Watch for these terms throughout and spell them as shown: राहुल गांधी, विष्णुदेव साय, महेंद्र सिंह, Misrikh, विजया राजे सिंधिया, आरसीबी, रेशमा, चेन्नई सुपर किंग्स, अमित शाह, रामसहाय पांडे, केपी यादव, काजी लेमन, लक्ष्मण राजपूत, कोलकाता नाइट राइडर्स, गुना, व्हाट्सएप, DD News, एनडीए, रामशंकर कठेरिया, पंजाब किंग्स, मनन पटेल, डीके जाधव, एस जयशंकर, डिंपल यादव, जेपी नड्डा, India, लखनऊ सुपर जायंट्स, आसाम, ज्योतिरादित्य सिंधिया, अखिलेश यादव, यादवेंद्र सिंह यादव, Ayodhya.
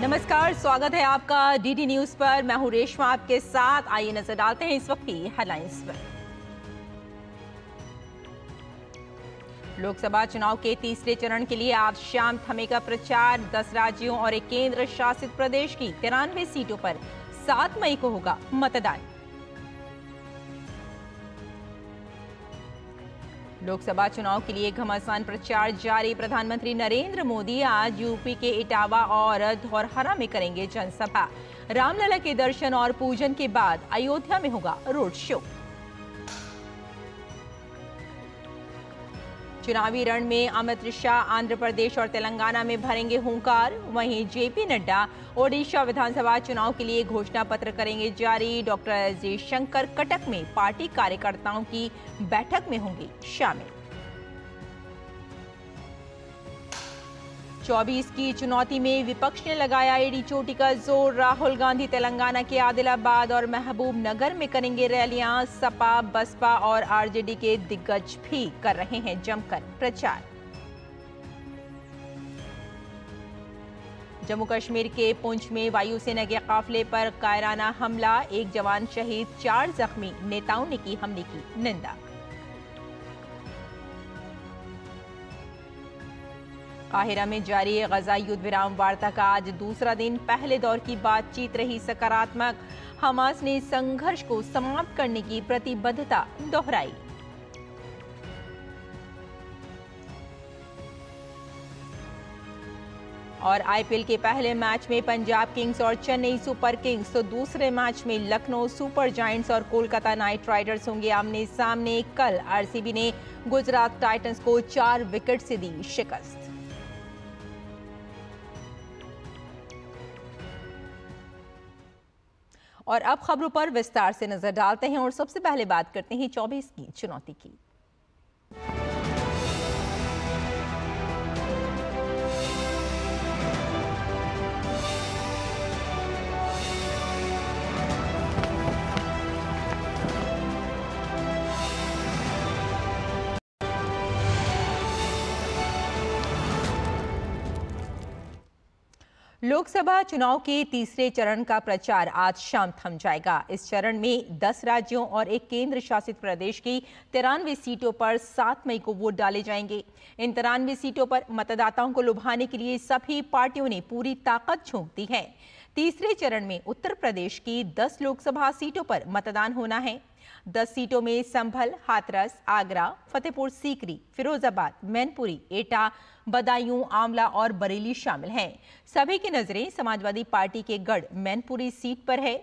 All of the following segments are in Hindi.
नमस्कार, स्वागत है आपका डीडी न्यूज पर। मैं हूं रेशमा आपके साथ। आइए नजर डालते हैं इस वक्त की हेडलाइंस पर। लोकसभा चुनाव के तीसरे चरण के लिए आज शाम थमेगा प्रचार। 10 राज्यों और एक केंद्र शासित प्रदेश की 93 सीटों पर 7 मई को होगा मतदान। लोकसभा चुनाव के लिए घमासान प्रचार जारी। प्रधानमंत्री नरेंद्र मोदी आज यूपी के इटावा और धौरहरा में करेंगे जनसभा। रामलला के दर्शन और पूजन के बाद अयोध्या में होगा रोड शो। चुनावी रण में अमित शाह आंध्र प्रदेश और तेलंगाना में भरेंगे हुंकार। वहीं जेपी नड्डा ओडिशा विधानसभा चुनाव के लिए घोषणा पत्र करेंगे जारी। डॉक्टर एस जयशंकर कटक में पार्टी कार्यकर्ताओं की बैठक में होंगे शामिल। 24 की चुनौती में विपक्ष ने लगाया एडी चोटी का जोर। राहुल गांधी तेलंगाना के आदिलाबाद और महबूब नगर में करेंगे रैलियां। सपा, बसपा और आरजेडी के दिग्गज भी कर रहे हैं जमकर प्रचार। जम्मू कश्मीर के पुंछ में वायुसेना के काफिले पर कायराना हमला। 1 जवान शहीद, 4 जख्मी। नेताओं ने की हमले की निंदा। काहिरा में जारी गजा युद्ध विराम वार्ता का आज दूसरा दिन। पहले दौर की बातचीत रही सकारात्मक। हमास ने संघर्ष को समाप्त करने की प्रतिबद्धता दोहराई। और आईपीएल के पहले मैच में पंजाब किंग्स और चेन्नई सुपर किंग्स तो दूसरे मैच में लखनऊ सुपर जायंट्स और कोलकाता नाइट राइडर्स होंगे आमने सामने। कल आरसीबी ने गुजरात टाइटन्स को 4 विकेट से दी शिकस्त। और अब खबरों पर विस्तार से नजर डालते हैं और सबसे पहले बात करते हैं 24 की चुनौती की। लोकसभा चुनाव के तीसरे चरण का प्रचार आज शाम थम जाएगा। इस चरण में 10 राज्यों और एक केंद्र शासित प्रदेश की 93 सीटों पर 7 मई को वोट डाले जाएंगे। इन 93 सीटों पर मतदाताओं को लुभाने के लिए सभी पार्टियों ने पूरी ताकत झोंक दी है। तीसरे चरण में उत्तर प्रदेश की 10 लोकसभा सीटों पर मतदान होना है। 10 सीटों में संभल, हाथरस, आगरा, फतेहपुर सीकरी, फिरोजाबाद, मैनपुरी, एटा, बदायूं, आंवला और बरेली शामिल हैं। सभी की नजरें समाजवादी पार्टी के गढ़ मैनपुरी सीट पर है।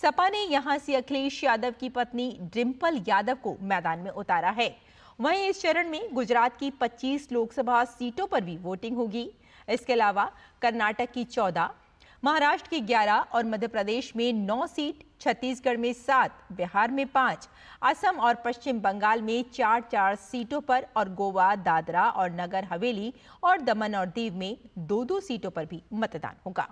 सपा ने यहां से अखिलेश यादव की पत्नी डिंपल यादव को मैदान में उतारा है। वहीं इस चरण में गुजरात की 25 लोकसभा सीटों पर भी वोटिंग होगी। इसके अलावा कर्नाटक की 14, महाराष्ट्र की 11 और मध्य प्रदेश में 9 सीट, छत्तीसगढ़ में 7, बिहार में 5, असम और पश्चिम बंगाल में 4-4 सीटों पर और गोवा, दादरा और नगर हवेली और दमन और दीव में 2-2 सीटों पर भी मतदान होगा।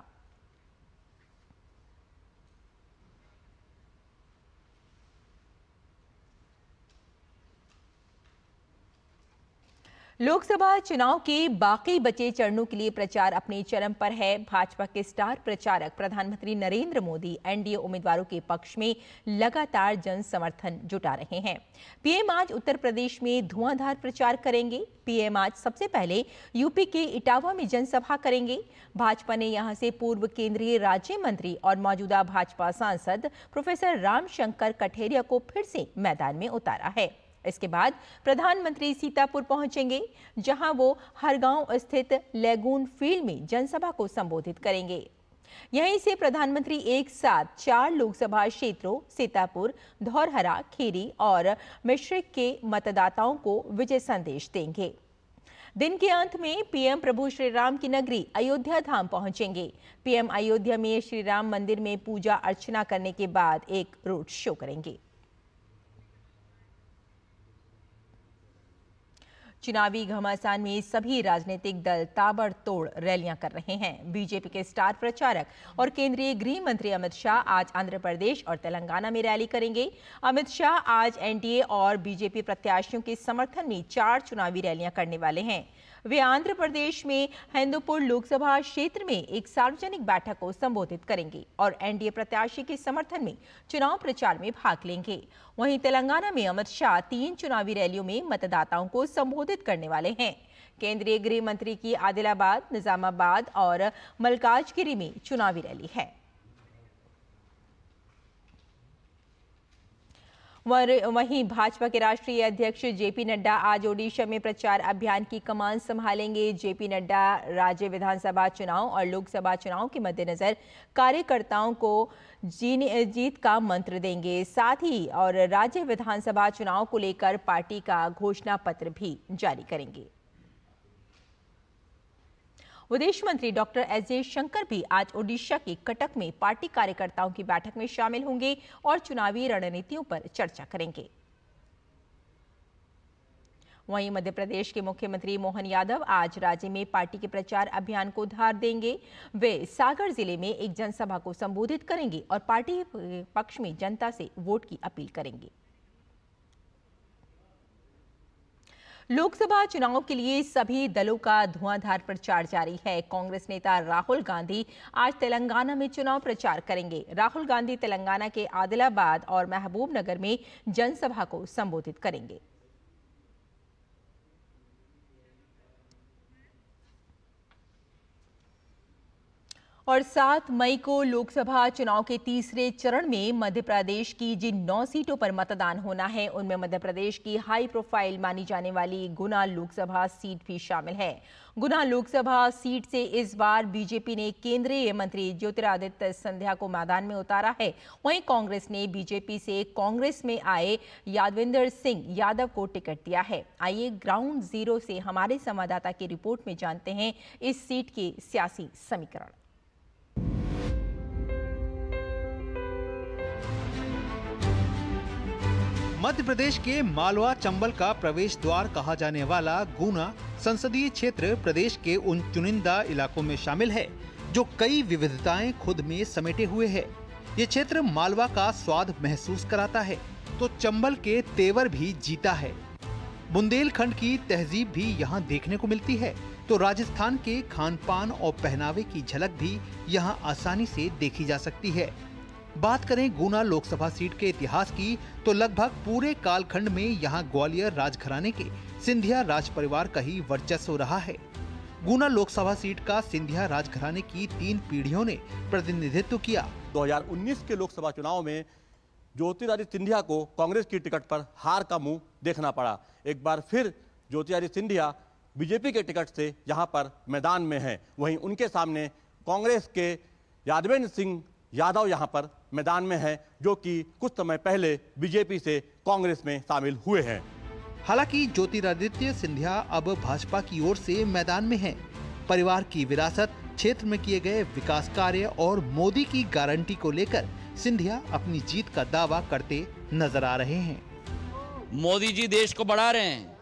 लोकसभा चुनाव के बाकी बचे चरणों के लिए प्रचार अपने चरम पर है। भाजपा के स्टार प्रचारक प्रधानमंत्री नरेंद्र मोदी एनडीए उम्मीदवारों के पक्ष में लगातार जन समर्थन जुटा रहे हैं। पीएम आज उत्तर प्रदेश में धुआंधार प्रचार करेंगे। पीएम आज सबसे पहले यूपी के इटावा में जनसभा करेंगे। भाजपा ने यहां से पूर्व केंद्रीय राज्य मंत्री और मौजूदा भाजपा सांसद प्रोफेसर रामशंकर कठेरिया को फिर से मैदान में उतारा है। इसके बाद प्रधानमंत्री सीतापुर पहुंचेंगे, जहां वो हरगांव स्थित लेगून फील्ड में जनसभा को संबोधित करेंगे। यहीं से प्रधानमंत्री एक साथ 4 लोकसभा क्षेत्रों सीतापुर, धौरहरा, खीरी और मिश्रिक के मतदाताओं को विजय संदेश देंगे। दिन के अंत में पीएम प्रभु श्री राम की नगरी अयोध्या धाम पहुंचेंगे। पीएम अयोध्या में श्री राम मंदिर में पूजा अर्चना करने के बाद एक रोड शो करेंगे। चुनावी घमासान में सभी राजनीतिक दल ताबड़तोड़ रैलियां कर रहे हैं। बीजेपी के स्टार प्रचारक और केंद्रीय गृह मंत्री अमित शाह आज आंध्र प्रदेश और तेलंगाना में रैली करेंगे। अमित शाह आज एनडीए और बीजेपी प्रत्याशियों के समर्थन में 4 चुनावी रैलियां करने वाले हैं। वे आंध्र प्रदेश में हिंदूपुर लोकसभा क्षेत्र में एक सार्वजनिक बैठक को संबोधित करेंगे और एनडीए प्रत्याशी के समर्थन में चुनाव प्रचार में भाग लेंगे। वहीं तेलंगाना में अमित शाह 3 चुनावी रैलियों में मतदाताओं को संबोधित करने वाले हैं। केंद्रीय गृह मंत्री की आदिलाबाद, निजामाबाद और मलकाजगिरी में चुनावी रैली है। वहीं भाजपा के राष्ट्रीय अध्यक्ष जेपी नड्डा आज ओडिशा में प्रचार अभियान की कमान संभालेंगे। जेपी नड्डा राज्य विधानसभा चुनाव और लोकसभा चुनाव के मद्देनजर कार्यकर्ताओं को जीत का मंत्र देंगे, साथ ही और राज्य विधानसभा चुनाव को लेकर पार्टी का घोषणा पत्र भी जारी करेंगे। विदेश मंत्री डॉक्टर एस जयशंकर भी आज ओडिशा के कटक में पार्टी कार्यकर्ताओं की बैठक में शामिल होंगे और चुनावी रणनीतियों पर चर्चा करेंगे। वहीं मध्य प्रदेश के मुख्यमंत्री मोहन यादव आज राज्य में पार्टी के प्रचार अभियान को धार देंगे। वे सागर जिले में एक जनसभा को संबोधित करेंगे और पार्टी पक्ष में जनता से वोट की अपील करेंगे। लोकसभा चुनाव के लिए सभी दलों का धुआंधार प्रचार जारी है। कांग्रेस नेता राहुल गांधी आज तेलंगाना में चुनाव प्रचार करेंगे। राहुल गांधी तेलंगाना के आदिलाबाद और महबूबनगर में जनसभा को संबोधित करेंगे। और 7 मई को लोकसभा चुनाव के तीसरे चरण में मध्य प्रदेश की जिन 9 सीटों पर मतदान होना है, उनमें मध्य प्रदेश की हाई प्रोफाइल मानी जाने वाली गुना लोकसभा सीट भी शामिल है। गुना लोकसभा सीट से इस बार बीजेपी ने केंद्रीय मंत्री ज्योतिरादित्य सिंधिया को मैदान में उतारा है। वहीं कांग्रेस ने बीजेपी से कांग्रेस में आए यादवेंद्र सिंह यादव को टिकट दिया है। आइए ग्राउंड जीरो से हमारे संवाददाता की रिपोर्ट में जानते हैं इस सीट के सियासी समीकरण। मध्य प्रदेश के मालवा चंबल का प्रवेश द्वार कहा जाने वाला गुना संसदीय क्षेत्र प्रदेश के उन चुनिंदा इलाकों में शामिल है जो कई विविधताएं खुद में समेटे हुए है। ये क्षेत्र मालवा का स्वाद महसूस कराता है तो चंबल के तेवर भी जीता है। बुंदेलखंड की तहजीब भी यहाँ देखने को मिलती है तो राजस्थान के खान पान और पहनावे की झलक भी यहाँ आसानी से देखी जा सकती है। बात करें गुना लोकसभा सीट के इतिहास की तो लगभग पूरे कालखंड में यहाँ ग्वालियर राजघराने के सिंधिया राज परिवार का ही वर्चस्व रहा है। गुना लोकसभा सीट का सिंधिया राजघराने की 3 पीढ़ियों ने प्रतिनिधित्व किया। 2019 के लोकसभा चुनाव में ज्योतिरादित्य सिंधिया को कांग्रेस की टिकट पर हार का मुंह देखना पड़ा। एक बार फिर ज्योतिरादित्य सिंधिया बीजेपी के टिकट से यहाँ पर मैदान में है। वहीं उनके सामने कांग्रेस के यादवेंद्र सिंह यादव यहाँ पर मैदान में है जो कि कुछ समय पहले बीजेपी से कांग्रेस में शामिल हुए हैं। हालांकि ज्योतिरादित्य सिंधिया अब भाजपा की ओर से मैदान में हैं। परिवार की विरासत, क्षेत्र में किए गए विकास कार्य और मोदी की गारंटी को लेकर सिंधिया अपनी जीत का दावा करते नजर आ रहे हैं। मोदी जी देश को बढ़ा रहे हैं,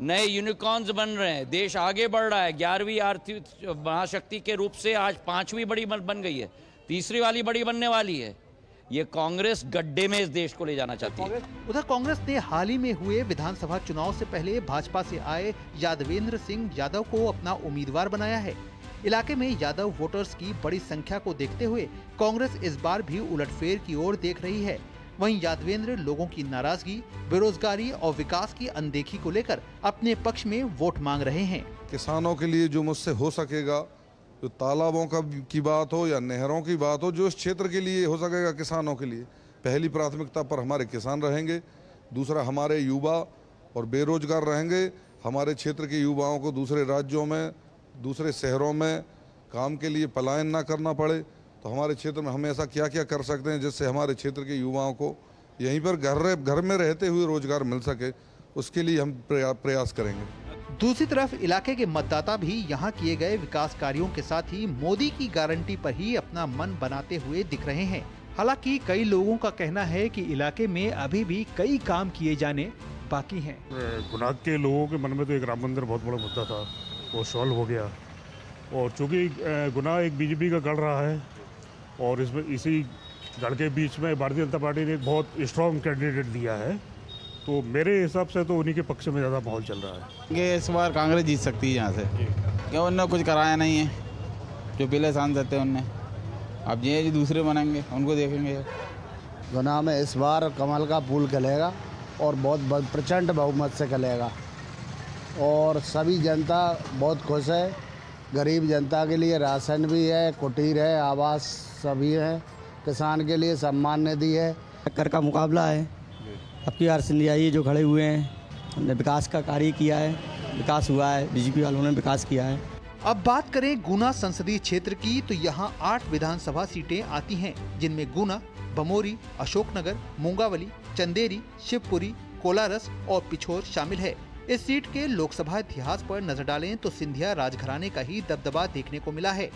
नए यूनिकॉर्न्स बन रहे हैं, देश आगे बढ़ रहा है। 11वीं आर्थिक महाशक्ति के रूप से आज 5वीं बड़ी बन गई है, 3री वाली बड़ी बनने वाली है। ये कांग्रेस गड्ढे में इस देश को ले जाना चाहती है। उधर कांग्रेस ने हाल ही में हुए विधानसभा चुनाव से पहले भाजपा से आए यादवेंद्र सिंह यादव को अपना उम्मीदवार बनाया है। इलाके में यादव वोटर्स की बड़ी संख्या को देखते हुए कांग्रेस इस बार भी उलटफेर की ओर देख रही है। वहीं यादवेंद्र लोगों की नाराजगी, बेरोजगारी और विकास की अनदेखी को लेकर अपने पक्ष में वोट मांग रहे हैं। किसानों के लिए जो मुझसे हो सकेगा, जो तालाबों का की बात हो या नहरों की बात हो, जो इस क्षेत्र के लिए हो सकेगा किसानों के लिए, पहली प्राथमिकता पर हमारे किसान रहेंगे। दूसरा, हमारे युवा और बेरोजगार रहेंगे। हमारे क्षेत्र के युवाओं को दूसरे राज्यों में, दूसरे शहरों में काम के लिए पलायन ना करना पड़े। तो हमारे क्षेत्र में हम ऐसा क्या क्या कर सकते हैं जिससे हमारे क्षेत्र के युवाओं को यहीं पर घर में रहते हुए रोजगार मिल सके, उसके लिए हम प्रयास करेंगे। दूसरी तरफ इलाके के मतदाता भी यहां किए गए विकास कार्यों के साथ ही मोदी की गारंटी पर ही अपना मन बनाते हुए दिख रहे हैं। हालांकि कई लोगों का कहना है कि इलाके में अभी भी कई काम किए जाने बाकी हैं। गुना के लोगों के मन में तो एक राम मंदिर बहुत बड़ा मुद्दा था, वो सॉल्व हो गया। और चूँकि गुना एक बीजेपी का गढ़ रहा है और इसमें इसी गढ़ के बीच में भारतीय जनता पार्टी ने एक बहुत स्ट्रॉन्ग कैंडिडेट दिया है तो मेरे हिसाब से तो उन्हीं के पक्ष में ज़्यादा माहौल चल रहा है। ये इस बार कांग्रेस जीत सकती है यहाँ से, क्यों उनने कुछ कराया नहीं है, जो पहले सांसद थे उनने। अब ये दूसरे बनेंगे उनको देखेंगे। गुना में इस बार कमल का फूल खिलेगा और बहुत प्रचंड बहुमत से खिलेगा और सभी जनता बहुत खुश है। गरीब जनता के लिए राशन भी है, कुटीर है, आवास सभी है, किसान के लिए सम्मान निधि है। टक्कर का मुकाबला है। अब की आर सिंधिया ये जो खड़े हुए हैं, हमने विकास का कार्य किया है, विकास हुआ है, बीजेपी वालों ने विकास किया है। अब बात करें गुना संसदीय क्षेत्र की तो यहाँ 8 विधानसभा सीटें आती हैं, जिनमें गुना, बमोरी, अशोकनगर, मूंगावली, चंदेरी, शिवपुरी, कोलारस और पिछोर शामिल है। इस सीट के लोकसभा इतिहास पर नजर डालें तो सिंधिया राजघराने का ही दबदबा देखने को मिला है।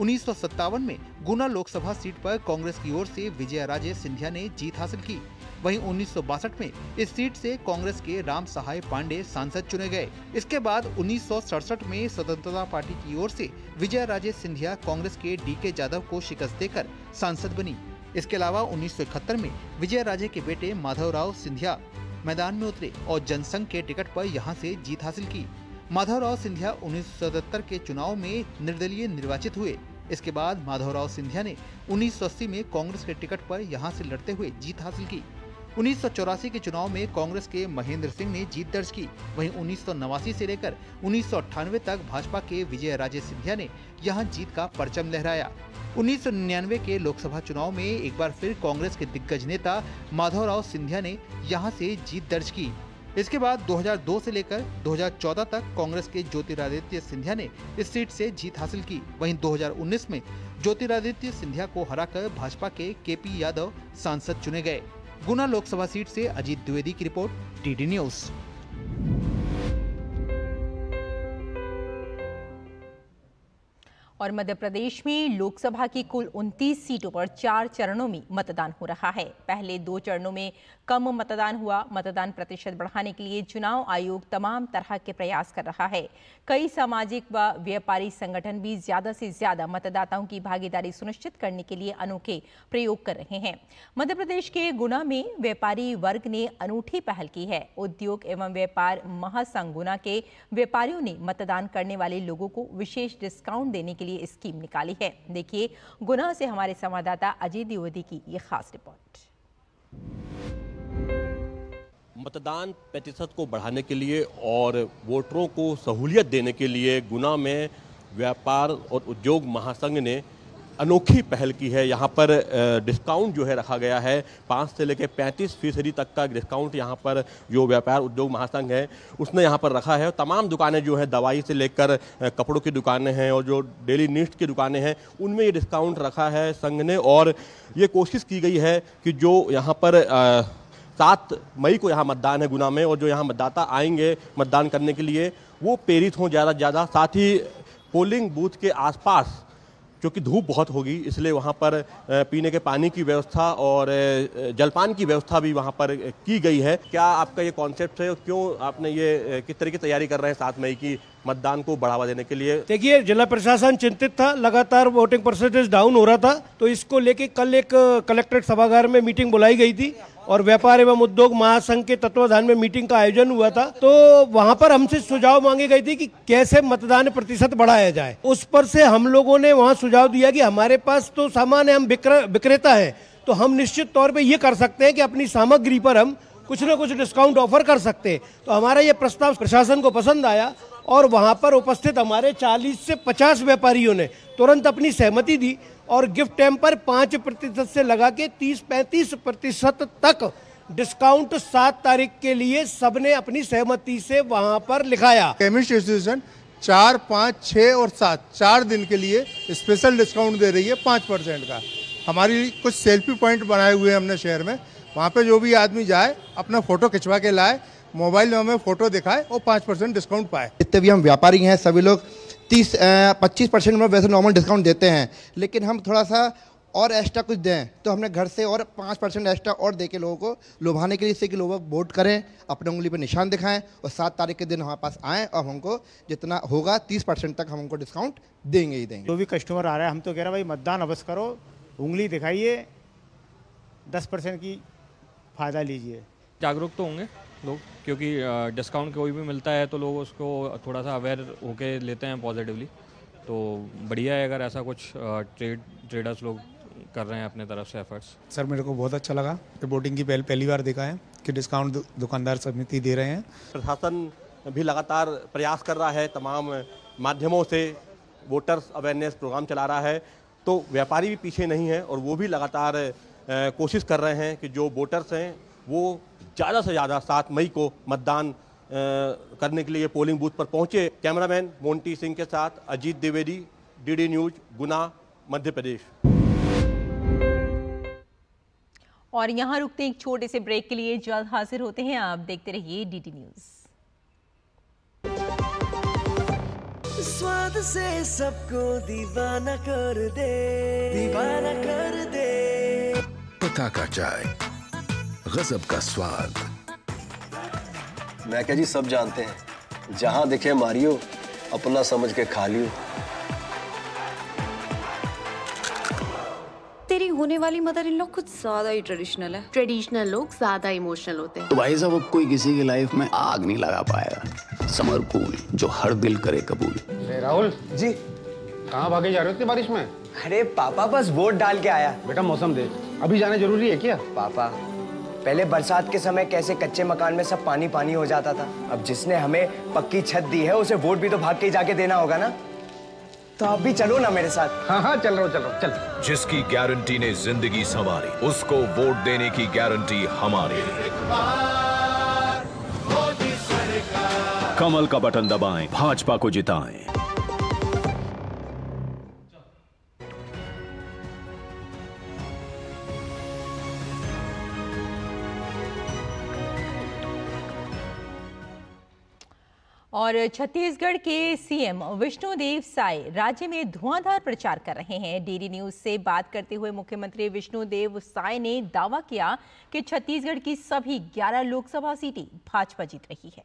1957 में गुना लोकसभा सीट पर कांग्रेस की ओर से विजया राजे सिंधिया ने जीत हासिल की। वहीं 1962 में इस सीट से कांग्रेस के रामसहाय पांडे सांसद चुने गए। इसके बाद 1967 में स्वतंत्रता पार्टी की ओर से विजया राजे सिंधिया कांग्रेस के डीके जाधव को शिकस्त देकर सांसद बनी। इसके अलावा 1971 में विजया राजे के बेटे माधवराो सिंधिया मैदान में उतरे और जनसंघ के टिकट पर यहाँ से जीत हासिल की। माधवराो सिंधिया 1977 के चुनाव में निर्दलीय निर्वाचित हुए। इसके बाद माधवराो सिंधिया ने 1980 में कांग्रेस के टिकट पर यहाँ से लड़ते हुए जीत हासिल की। 1984 के चुनाव में कांग्रेस के महेंद्र सिंह ने जीत दर्ज की। वहीं 1989 से लेकर 1998 तक भाजपा के विजय राजे सिंधिया ने यहां जीत का परचम लहराया। 1999 के लोकसभा चुनाव में एक बार फिर कांग्रेस के दिग्गज नेता माधवराो सिंधिया ने यहां से जीत दर्ज की। इसके बाद 2002 से लेकर 2014 तक कांग्रेस के ज्योतिरादित्य सिंधिया ने इस सीट से जीत हासिल की। वहीं 2019 में ज्योतिरादित्य सिंधिया को हराकर भाजपा के केपी यादव सांसद चुने गए। गुना लोकसभा सीट से अजीत द्विवेदी की रिपोर्ट, डीडी न्यूज। और मध्य प्रदेश में लोकसभा की कुल 29 सीटों पर 4 चरणों में मतदान हो रहा है। पहले 2 चरणों में कम मतदान हुआ। मतदान प्रतिशत बढ़ाने के लिए चुनाव आयोग तमाम तरह के प्रयास कर रहा है। कई सामाजिक व व्यापारी संगठन भी ज्यादा से ज्यादा मतदाताओं की भागीदारी सुनिश्चित करने के लिए अनोखे प्रयोग कर रहे हैं। मध्य प्रदेश के गुना में व्यापारी वर्ग ने अनूठी पहल की है। उद्योग एवं व्यापार महासंघ गुना के व्यापारियों ने मतदान करने वाले लोगों को विशेष डिस्काउंट देने के स्कीम निकाली है। देखिए गुना से हमारे संवाददाता अजीत द्विवेदी की ये खास रिपोर्ट। मतदान प्रतिशत को बढ़ाने के लिए और वोटरों को सहूलियत देने के लिए गुना में व्यापार और उद्योग महासंघ ने अनोखी पहल की है। यहाँ पर डिस्काउंट जो है रखा गया है 5 से लेकर 35% तक का डिस्काउंट यहाँ पर जो व्यापार उद्योग महासंघ है उसने यहाँ पर रखा है। तमाम दुकानें जो है दवाई से लेकर कपड़ों की दुकानें हैं और जो डेली नीड्स की दुकानें हैं उनमें ये डिस्काउंट रखा है संघ ने। और ये कोशिश की गई है कि जो यहाँ पर 7 मई को यहाँ मतदान है गुना में और जो यहाँ मतदाता आएंगे मतदान करने के लिए वो प्रेरित हों ज़्यादा से ज़्यादा। साथ ही पोलिंग बूथ के आसपास क्योंकि धूप बहुत होगी इसलिए वहाँ पर पीने के पानी की व्यवस्था और जलपान की व्यवस्था भी वहाँ पर की गई है। क्या आपका ये कॉन्सेप्ट है, क्यों आपने ये किस तरह की तैयारी कर रहे हैं 7 मई की मतदान को बढ़ावा देने के लिए? देखिए जिला प्रशासन चिंतित था, लगातार वोटिंग परसेंटेज डाउन हो रहा था, तो इसको लेके कल एक कलेक्ट्रेट सभागार में मीटिंग बुलाई गई थी और व्यापार एवं उद्योग महासंघ के तत्वाधान में मीटिंग का आयोजन हुआ था। तो वहाँ पर हमसे सुझाव मांगे गए थे कि कैसे मतदान प्रतिशत बढ़ाया जाए। उस पर से हम लोगों ने वहाँ सुझाव दिया कि हमारे पास तो सामान है, हम विक्रेता है, तो हम निश्चित तौर पर ये कर सकते हैं कि अपनी सामग्री पर हम कुछ न कुछ डिस्काउंट ऑफर कर सकते हैं। तो हमारा ये प्रस्ताव प्रशासन को पसंद आया और वहाँ पर उपस्थित हमारे 40 से 50 व्यापारियों ने तुरंत अपनी सहमति दी और गिफ्ट टेम्पर 5% से लगा के 30-35% तक डिस्काउंट 7 तारीख के लिए सबने अपनी सहमति से वहाँ पर लिखाया। केमिस्ट एसोसिएशन 4, 5, 6 और 7 4 दिन के लिए स्पेशल डिस्काउंट दे रही है 5% का। हमारी कुछ सेल्फी पॉइंट बनाए हुए हमने शहर में, वहाँ पे जो भी आदमी जाए अपना फोटो खिंचवा के लाए, मोबाइल में हमें फोटो दिखाए और 5% डिस्काउंट पाए। जितने भी हम व्यापारी हैं सभी लोग 30-25% में वैसे नॉर्मल डिस्काउंट देते हैं, लेकिन हम थोड़ा सा और एक्स्ट्रा कुछ दें तो हमने घर से और 5% एक्स्ट्रा और देके लोगों को लुभाने के लिए, इससे कि लोग वोट करें, अपने उंगली पर निशान दिखाएं और 7 तारीख के दिन हमारे पास आएँ और हमको जितना होगा 30% तक हम उनको डिस्काउंट देंगे ही देंगे। जो भी कस्टमर आ रहा है हम तो कह रहे हैं भाई मतदान अवश्य करो, उंगली दिखाइए, 10% की फ़ायदा लीजिए। जागरूक तो होंगे लोग, क्योंकि डिस्काउंट कोई भी मिलता है तो लोग उसको थोड़ा सा अवेयर होके लेते हैं पॉजिटिवली। तो बढ़िया है अगर ऐसा कुछ ट्रेडर्स लोग कर रहे हैं अपने तरफ से एफर्ट्स। सर मेरे को बहुत अच्छा लगा, रिपोर्टिंग की पहली बार देखा है कि डिस्काउंट दुकानदार समिति दे रहे हैं। प्रशासन भी लगातार प्रयास कर रहा है, तमाम माध्यमों से वोटर्स अवेयरनेस प्रोग्राम चला रहा है, तो व्यापारी भी पीछे नहीं है और वो भी लगातार कोशिश कर रहे हैं कि जो वोटर्स हैं वो ज़्यादा से ज़्यादा 7 मई को मतदान करने के लिए पोलिंग बूथ पर पहुँचे। कैमरामैन मोंटी सिंह के साथ अजीत द्विवेदी, डीडी न्यूज़, गुना, मध्य प्रदेश। और यहाँ रुकते एक छोटे से ब्रेक के लिए, जल्द हाजिर होते हैं आप। देखते रहिए डीडी न्यूज़। स्वाद से सबको दीवाना कर दे, दीवाना कर दे। पता का चाय, गजब का स्वाद। मैं क्या जी, सब जानते हैं, जहाँ दिखे मारियो, अपना समझ के खा लियो। तेरी होने वाली मदर इन लोग कुछ ज्यादा ही ट्रेडिशनल है। ट्रेडिशनल लोग ज्यादा इमोशनल होते हैं। तो भाई साहब, अब कोई किसी की लाइफ में आग नहीं लगा पाएगा। समर कूल, जो हर दिल करे कबूल। राहुल जी, कहाँ भागे जा रहे हो इतनी बारिश में? अरे पापा, बस वोट डाल के आया। बेटा मौसम देख, अभी जाना जरूरी है क्या? पापा, पहले बरसात के समय कैसे कच्चे मकान में सब पानी पानी हो जाता था, अब जिसने हमें पक्की छत दी है उसे वोट भी तो भाग के जाके देना होगा ना। तो आप भी चलो ना मेरे साथ। हाँ हाँ, चल रहा हूँ। जिसकी गारंटी ने जिंदगी संवारी, उसको वोट देने की गारंटी हमारी। कमल का बटन दबाएं, भाजपा को जिताएं। और छत्तीसगढ़ के सीएम विष्णुदेव साय राज्य में धुआंधार प्रचार कर रहे हैं। डीडी न्यूज़ से बात करते हुए मुख्यमंत्री विष्णुदेव साय ने दावा किया कि छत्तीसगढ़ की सभी 11 लोकसभा सीटें भाजपा जीत रही है।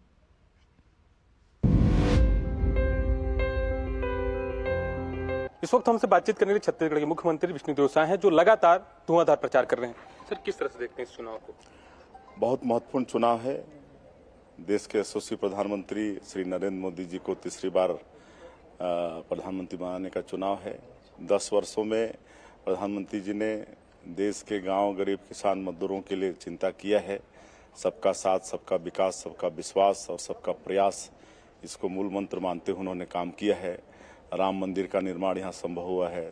इस वक्त हमसे बातचीत करने के लिए छत्तीसगढ़ के मुख्यमंत्री विष्णुदेव साय हैं, जो लगातार धुआंधार प्रचार कर रहे हैं। सर, किस तरह से देखते हैं इस चुनाव को? बहुत महत्वपूर्ण चुनाव है। देश के यशस्वी प्रधानमंत्री श्री नरेंद्र मोदी जी को तीसरी बार प्रधानमंत्री बनाने का चुनाव है। 10 वर्षों में प्रधानमंत्री जी ने देश के गांव, गरीब, किसान, मजदूरों के लिए चिंता किया है। सबका साथ, सबका विकास, सबका विश्वास और सबका प्रयास, इसको मूल मंत्र मानते हुए उन्होंने काम किया है। राम मंदिर का निर्माण यहाँ संभव हुआ है।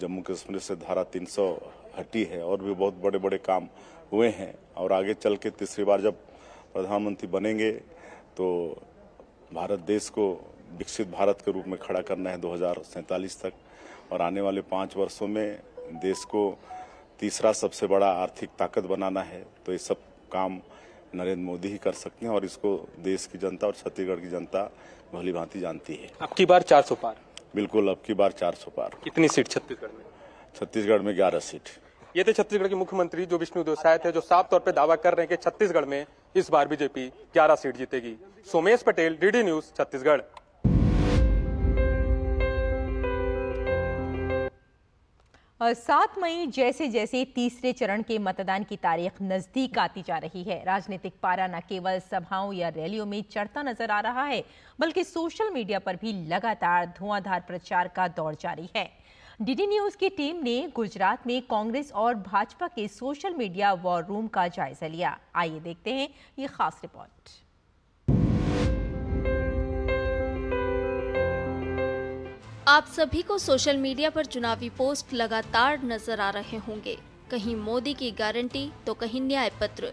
जम्मू कश्मीर से धारा 300 हटी है। और भी बहुत बड़े बड़े काम हुए हैं। और आगे चल के तीसरी बार जब प्रधानमंत्री बनेंगे तो भारत देश को विकसित भारत के रूप में खड़ा करना है 2047 तक। और आने वाले 5 वर्षों में देश को तीसरा सबसे बड़ा आर्थिक ताकत बनाना है। तो ये सब काम नरेंद्र मोदी ही कर सकते हैं और इसको देश की जनता और छत्तीसगढ़ की जनता भली भांति जानती है। अब की बार 400 पार? बिल्कुल, अब की बार 400 पार। कितनी सीट छत्तीसगढ़ में? छत्तीसगढ़ में 11 सीट। ये थे छत्तीसगढ़ के मुख्यमंत्री जो विष्णुदेव साय थे, जो साफ तौर पर दावा कर रहे हैं कि छत्तीसगढ़ में इस बार बीजेपी 11 सीट जीतेगी। Somesh Patel, DD news, Chhattisgarh. और 7 मई जैसे जैसे तीसरे चरण के मतदान की तारीख नजदीक आती जा रही है, राजनीतिक पारा न केवल सभाओं या रैलियों में चढ़ता नजर आ रहा है, बल्कि सोशल मीडिया पर भी लगातार धुआंधार प्रचार का दौर जारी है। डीडी न्यूज़ की टीम ने गुजरात में कांग्रेस और भाजपा के सोशल मीडिया वॉर रूम का जायजा लिया। आइए देखते हैं ये खास रिपोर्ट। आप सभी को सोशल मीडिया पर चुनावी पोस्ट लगातार नजर आ रहे होंगे, कहीं मोदी की गारंटी तो कहीं न्याय पत्र।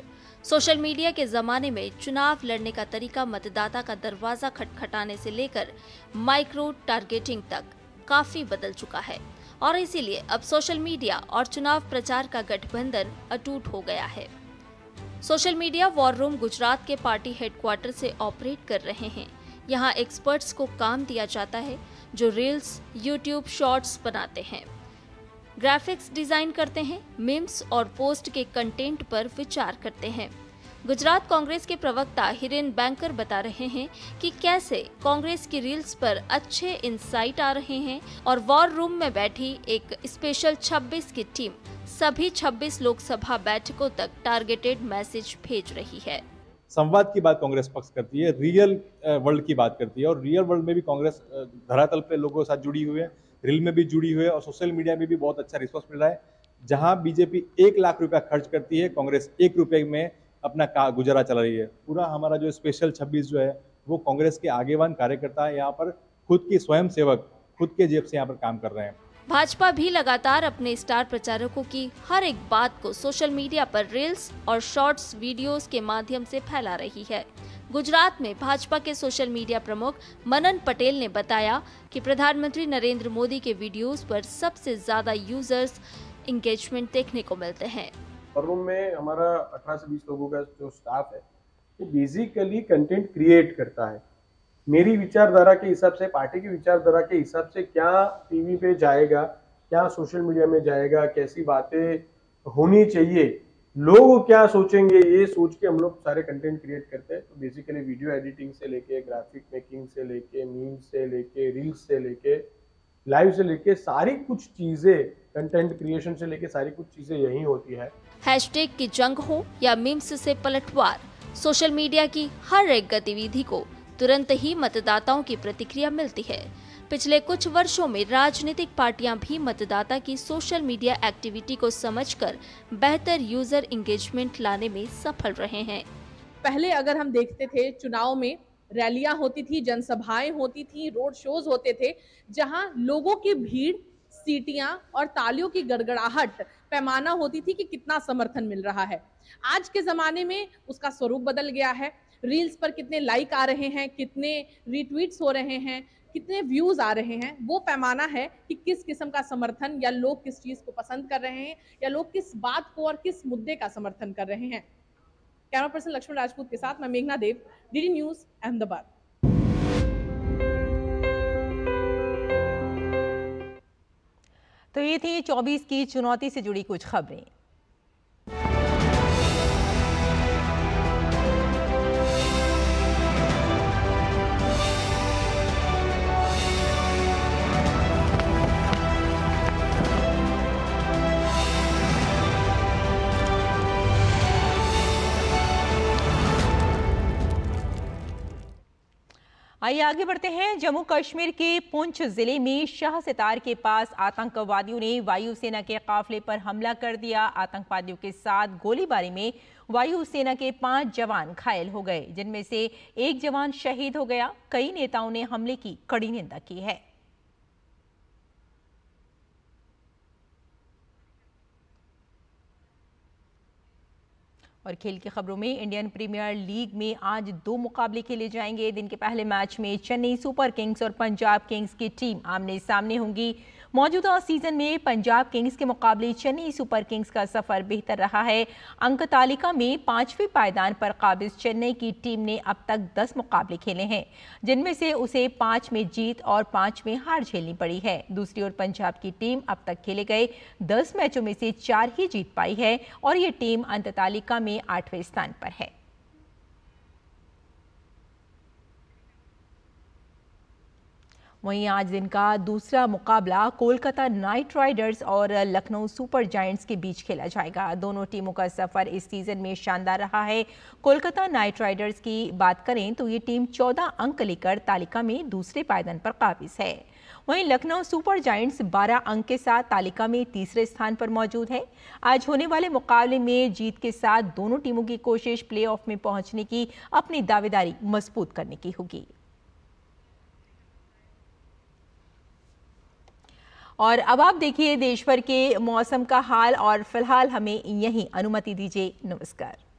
सोशल मीडिया के जमाने में चुनाव लड़ने का तरीका मतदाता का दरवाजा खटखटाने से लेकर माइक्रो टारगेटिंग तक काफी बदल चुका है और इसीलिए अब सोशल मीडिया और चुनाव प्रचार का गठबंधन अटूट हो गया है। Social media war room Gujarat के पार्टी हेडक्वार्टर से ऑपरेट कर रहे हैं। यहाँ एक्सपर्ट्स को काम दिया जाता है जो रील्स, यूट्यूब शॉर्ट्स बनाते हैं, ग्राफिक्स डिजाइन करते हैं, मीम्स और पोस्ट के कंटेंट पर विचार करते हैं। गुजरात कांग्रेस के प्रवक्ता हिरेन बैंकर बता रहे हैं कि कैसे कांग्रेस की रील्स पर अच्छे इंसाइट आ रहे हैं और वॉर रूम में बैठी एक स्पेशल 26 की टीम सभी 26 लोकसभा बैठकों तक टारगेटेड मैसेज भेज रही है। संवाद की बात कांग्रेस पक्ष करती है, रियल वर्ल्ड की बात करती है, और रियल वर्ल्ड में भी कांग्रेस धरातल पे लोगों के साथ जुड़ी हुई है, रिल में भी जुड़ी हुई है और सोशल मीडिया में भी बहुत अच्छा रिस्पॉन्स मिल रहा है। जहां बीजेपी 1 लाख रुपया खर्च करती है, कांग्रेस 1 रुपये में अपना गुजारा चला रही है। पूरा हमारा जो स्पेशल 26 जो है वो कांग्रेस के आगेवान कार्यकर्ता है, यहाँ पर खुद की स्वयं सेवक खुद के जेब से यहाँ पर काम कर रहे हैं। भाजपा भी लगातार अपने स्टार प्रचारकों की हर एक बात को सोशल मीडिया पर रील्स और शॉर्ट्स वीडियोस के माध्यम से फैला रही है। गुजरात में भाजपा के सोशल मीडिया प्रमुख मनन पटेल ने बताया कि प्रधानमंत्री नरेंद्र मोदी के वीडियोस पर सबसे ज्यादा यूजर्स इंगेजमेंट देखने को मिलते हैं। रूम में हमारा 18 से 20 लोगों का जो स्टाफ है वो बेसिकली कंटेंट क्रिएट करता है। मेरी विचारधारा के हिसाब से, पार्टी की विचारधारा के हिसाब से क्या टीवी पे जाएगा, क्या सोशल मीडिया में जाएगा, कैसी बातें होनी चाहिए, लोग क्या सोचेंगे, ये सोच के हम लोग सारे कंटेंट क्रिएट करते हैं। तो बेसिकली वीडियो एडिटिंग से लेके ग्राफिक मेकिंग से लेके मीम से लेके रील्स से लेके लाइव से लेके सारी कुछ चीजें, कंटेंट क्रिएशन से लेके सारी कुछ चीजें यही होती है। हैशटैग की जंग हो या मीम्स से पलटवार, सोशल मीडिया की हर एक गतिविधि को तुरंत ही मतदाताओं की प्रतिक्रिया मिलती है। पिछले कुछ वर्षों में राजनीतिक पार्टियां भी मतदाता की सोशल मीडिया एक्टिविटी को समझकर बेहतर यूजर एंगेजमेंट लाने में सफल रहे हैं। पहले अगर हम देखते थे चुनाव में रैलियां होती थी, जनसभाएं होती थी, रोड शोज होते थे, जहां लोगों की भीड़, सीटियां और तालियों की गड़गड़ाहट पैमाना होती थी कि कितना समर्थन मिल रहा है। आज के जमाने में उसका स्वरूप बदल गया है। रील्स पर कितने लाइक आ रहे हैं, कितने रीट्वीट्स हो रहे हैं, कितने व्यूज आ रहे हैं, वो पैमाना है कि किस किस्म का समर्थन या लोग किस चीज को पसंद कर रहे हैं या लोग किस बात को और किस मुद्दे का समर्थन कर रहे हैं। कैमरा पर्सन लक्ष्मण राजपूत के साथ मैं मेघना देव, डीडी न्यूज, अहमदाबाद। तो ये थी 24 की चुनौती से जुड़ी कुछ खबरें। आइए आगे बढ़ते हैं। जम्मू कश्मीर के पुंछ जिले में शाह सितार के पास आतंकवादियों ने वायुसेना के काफिले पर हमला कर दिया। आतंकवादियों के साथ गोलीबारी में वायुसेना के 5 जवान घायल हो गए, जिनमें से 1 जवान शहीद हो गया। कई नेताओं ने हमले की कड़ी निंदा की है। और खेल की खबरों में इंडियन प्रीमियर लीग में आज 2 मुकाबले खेले जाएंगे। दिन के पहले मैच में चेन्नई सुपर किंग्स और पंजाब किंग्स की टीम आमने सामने होंगी। मौजूदा सीजन में पंजाब किंग्स के मुकाबले चेन्नई सुपर किंग्स का सफर बेहतर रहा है। अंक तालिका में 5वें पायदान पर काबिज चेन्नई की टीम ने अब तक 10 मुकाबले खेले हैं, जिनमें से उसे 5 में जीत और 5 में हार झेलनी पड़ी है। दूसरी ओर पंजाब की टीम अब तक खेले गए 10 मैचों में से 4 ही जीत पाई है और ये टीम अंक तालिका में 8वें स्थान पर है। वहीं आज दिन का दूसरा मुकाबला कोलकाता नाइट राइडर्स और लखनऊ सुपर जायंट्स के बीच खेला जाएगा। दोनों टीमों का सफर इस सीजन में शानदार रहा है। कोलकाता नाइट राइडर्स की बात करें तो ये टीम 14 अंक लेकर तालिका में दूसरे पायदान पर काबिज है। वहीं लखनऊ सुपर जायंट्स 12 अंक के साथ तालिका में तीसरे स्थान पर मौजूद है। आज होने वाले मुकाबले में जीत के साथ दोनों टीमों की कोशिश प्लेऑफ में पहुंचने की अपनी दावेदारी मजबूत करने की होगी। और अब आप देखिए देश भर के मौसम का हाल, और फिलहाल हमें यहीं अनुमति दीजिए। नमस्कार।